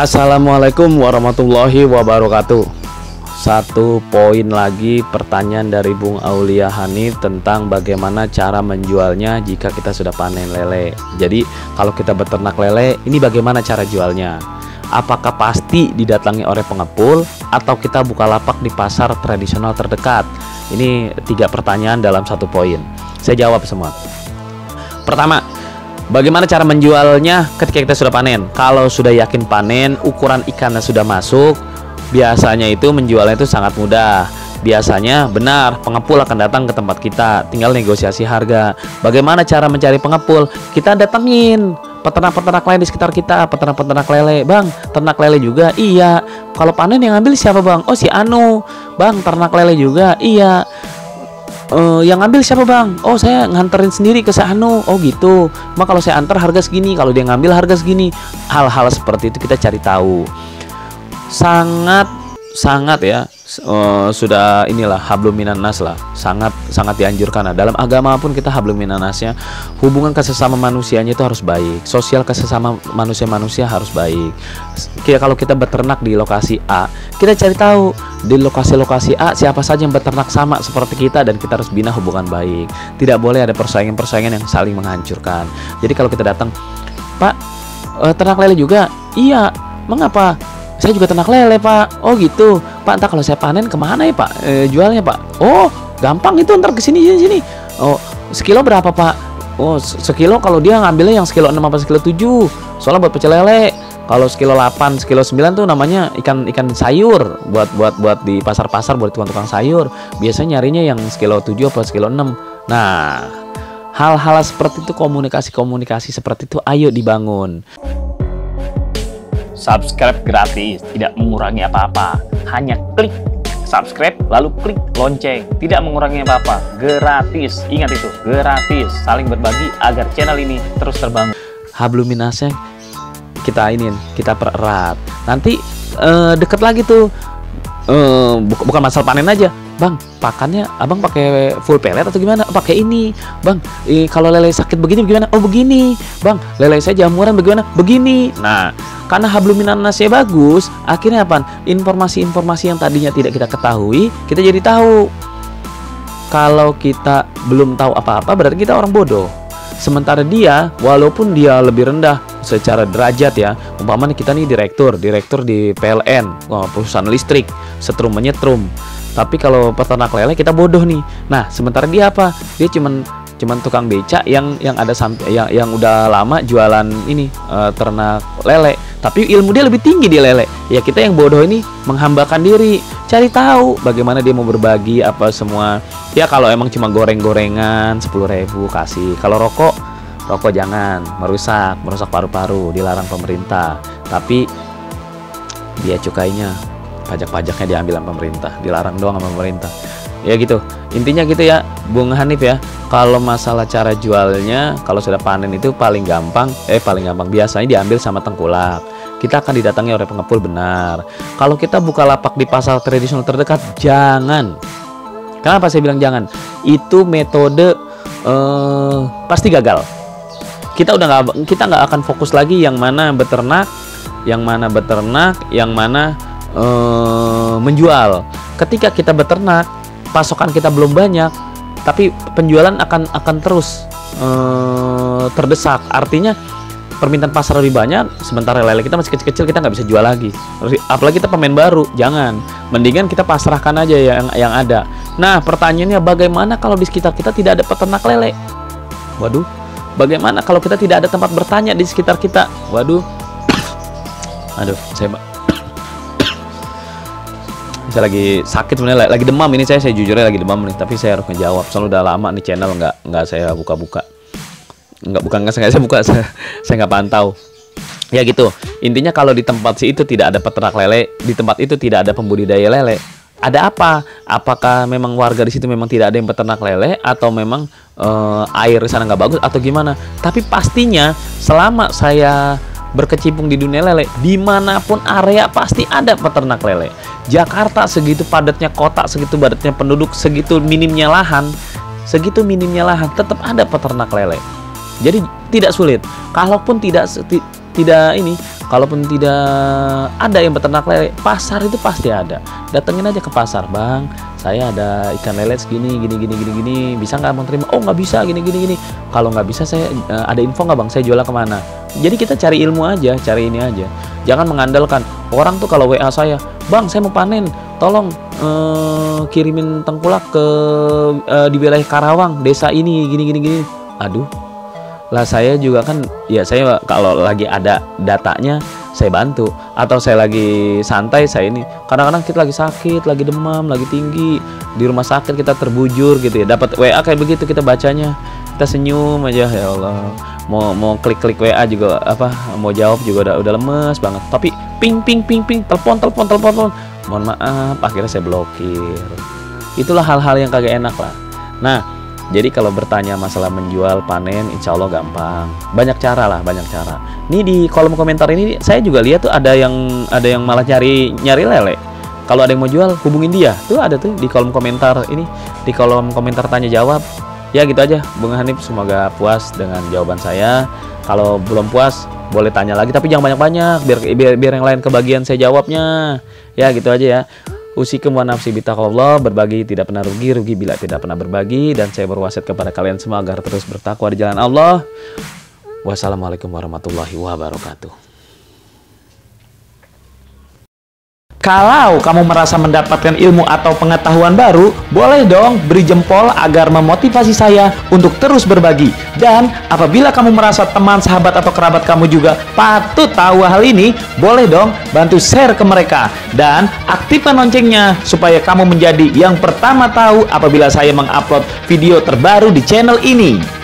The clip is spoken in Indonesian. Assalamualaikum warahmatullahi wabarakatuh. Satu poin lagi pertanyaan dari Bung Aulia Hani tentang bagaimana cara menjualnya jika kita sudah panen lele. Jadi kalau kita beternak lele, ini bagaimana cara jualnya? Apakah pasti didatangi oleh pengepul atau kita buka lapak di pasar tradisional terdekat? Ini tiga pertanyaan dalam satu poin. Saya jawab semua. Pertama, bagaimana cara menjualnya ketika kita sudah panen? Kalau sudah yakin panen, ukuran ikannya sudah masuk, biasanya itu menjualnya itu sangat mudah. Biasanya benar, pengepul akan datang ke tempat kita, tinggal negosiasi harga. Bagaimana cara mencari pengepul? Kita datengin peternak-peternak lain di sekitar kita, peternak-peternak lele. Bang, ternak lele juga? Iya. Kalau panen yang ambil siapa, Bang? Oh, si Anu. Bang, ternak lele juga? Iya. Yang ngambil siapa, Bang? Oh, saya nganterin sendiri ke Sahanu. Oh gitu. Mak, kalau saya antar harga segini, kalau dia ngambil harga segini. Hal-hal seperti itu kita cari tahu. Sangat ya, sudah inilah hablum minannas lah. Sangat dianjurkan. Nah, dalam agama pun kita hablum minannasnya, hubungan kesesama manusianya itu harus baik. Sosial kesesama manusia harus baik. Kalau kita beternak di lokasi A, kita cari tahu di lokasi-lokasi A siapa saja yang beternak sama seperti kita, dan kita harus bina hubungan baik. Tidak boleh ada persaingan-persaingan yang saling menghancurkan. Jadi kalau kita datang, Pak, ternak lele juga? Iya. Mengapa? Saya juga ternak lele, Pak. Oh gitu. Pak, entar kalau saya panen kemana ya, Pak? Jualnya, Pak? Oh gampang itu, ntar kesini. Oh, sekilo berapa, Pak? Oh, sekilo kalau dia ngambilnya yang sekilo 6 apa sekilo 7, soalnya buat pecel lele. Kalau sekilo 8, sekilo 9 tuh namanya ikan sayur buat di pasar-pasar, buat tukang-tukang sayur. Biasanya nyarinya yang sekilo 7 atau sekilo 6. Nah, hal-hal seperti itu, komunikasi-komunikasi seperti itu ayo dibangun. Subscribe gratis, tidak mengurangi apa-apa. Hanya klik subscribe lalu klik lonceng, tidak mengurangi apa-apa. Gratis. Ingat itu, gratis. Saling berbagi agar channel ini terus terbangun. Hablum minannasnya kita pererat. Nanti deket lagi tuh, bukan masalah panen aja. Bang, pakannya abang pakai full pellet atau gimana? Pakai ini. Bang, kalau lele sakit begini gimana? Oh begini. Bang, lele saya jamuran bagaimana? Begini. Nah, karena hablum minannasnya bagus, akhirnya apa? Informasi-informasi yang tadinya tidak kita ketahui, kita jadi tahu. Kalau kita belum tahu apa-apa, berarti kita orang bodoh. Sementara dia, walaupun dia lebih rendah secara derajat ya, umpamanya kita nih direktur di PLN, perusahaan listrik, setrum menyetrum. Tapi kalau peternak lele kita bodoh nih. Nah, sementara dia apa? Dia cuman tukang beca yang ada yang udah lama jualan ini ternak lele. Tapi ilmu dia lebih tinggi di lele. Ya kita yang bodoh ini menghambakan diri. Cari tahu bagaimana dia mau berbagi apa semua. Ya kalau emang cuma goreng-gorengan 10.000 kasih. Kalau rokok jangan, merusak paru-paru, dilarang pemerintah. Tapi biaya cukainya, pajak-pajaknya diambil sama pemerintah, dilarang doang sama pemerintah. Ya gitu, intinya gitu ya Bung Hanif ya. Kalau masalah cara jualnya, kalau sudah panen itu paling gampang biasanya diambil sama tengkulak. Kita akan didatangi oleh pengepul, benar. Kalau kita buka lapak di pasar tradisional terdekat, jangan. Kenapa saya bilang jangan? Itu metode pasti gagal. Kita nggak akan fokus lagi yang mana beternak, yang mana menjual. Ketika kita beternak, pasokan kita belum banyak, tapi penjualan akan terus terdesak. Artinya permintaan pasar lebih banyak, sementara lele kita masih kecil-kecil, kita nggak bisa jual lagi. Apalagi kita pemain baru, jangan. Mendingan kita pasrahkan aja yang ada. Nah, pertanyaannya bagaimana kalau di sekitar kita tidak ada peternak lele? Waduh. Bagaimana kalau kita tidak ada tempat bertanya di sekitar kita? Waduh. Aduh, saya lagi sakit sebenarnya, lagi demam ini saya jujurnya lagi demam nih, tapi saya harus ngejawab soalnya udah lama nih channel nggak saya buka-buka, saya nggak pantau ya gitu. Intinya kalau di tempat itu tidak ada peternak lele, di tempat itu tidak ada pembudidaya lele, ada apa? Apakah memang warga di situ memang tidak ada yang peternak lele, atau memang air di sana nggak bagus atau gimana? Tapi pastinya selama saya berkecimpung di dunia lele, dimanapun area pasti ada peternak lele. Jakarta segitu padatnya kota, segitu padatnya penduduk, segitu minimnya lahan, tetap ada peternak lele. Jadi tidak sulit. Kalaupun tidak tidak ini, kalaupun tidak ada yang peternak lele, pasar itu pasti ada. Datengin aja ke pasar, "Bang, saya ada ikan lele segini, gini, bisa nggak Bang terima?" "Oh, nggak bisa, gini. Kalau nggak bisa, saya ada info nggak Bang, saya jualnya kemana?" Jadi kita cari ilmu aja, cari ini aja. Jangan mengandalkan orang tuh. Kalau WA saya, "Bang, saya mau panen, tolong kirimin tengkulak ke di wilayah Karawang, desa ini, gini. Aduh. Lah saya juga kan, ya saya kalau lagi ada datanya saya bantu, atau saya lagi santai saya ini. Kadang-kadang kita lagi sakit, lagi demam, lagi tinggi, di rumah sakit kita terbujur gitu ya. Dapat WA kayak begitu kita bacanya, kita senyum aja, ya Allah. Mau klik-klik WA juga apa, mau jawab juga udah lemes banget. Tapi ping telepon. Mohon maaf, akhirnya saya blokir. Itulah hal-hal yang kagak enak lah. Nah, jadi kalau bertanya masalah menjual panen, insya Allah gampang. Banyak cara lah, banyak cara. Nih di kolom komentar ini saya juga lihat tuh ada yang malah nyari lele. Kalau ada yang mau jual, hubungin dia. Tuh ada tuh di kolom komentar ini, di kolom komentar tanya jawab. Ya gitu aja, Bung Hanif, semoga puas dengan jawaban saya. Kalau belum puas, boleh tanya lagi, tapi jangan banyak-banyak, biar yang lain kebagian saya jawabnya. Ya gitu aja ya. Usikum wa nafsi bitaqwallah, berbagi tidak pernah rugi, rugi bila tidak pernah berbagi, dan saya berwasiat kepada kalian semua agar terus bertakwa di jalan Allah. Wassalamualaikum warahmatullahi wabarakatuh. Kalau kamu merasa mendapatkan ilmu atau pengetahuan baru, boleh dong beri jempol agar memotivasi saya untuk terus berbagi. Dan apabila kamu merasa teman, sahabat, atau kerabat kamu juga patut tahu hal ini, boleh dong bantu share ke mereka. Dan aktifkan loncengnya supaya kamu menjadi yang pertama tahu apabila saya mengupload video terbaru di channel ini.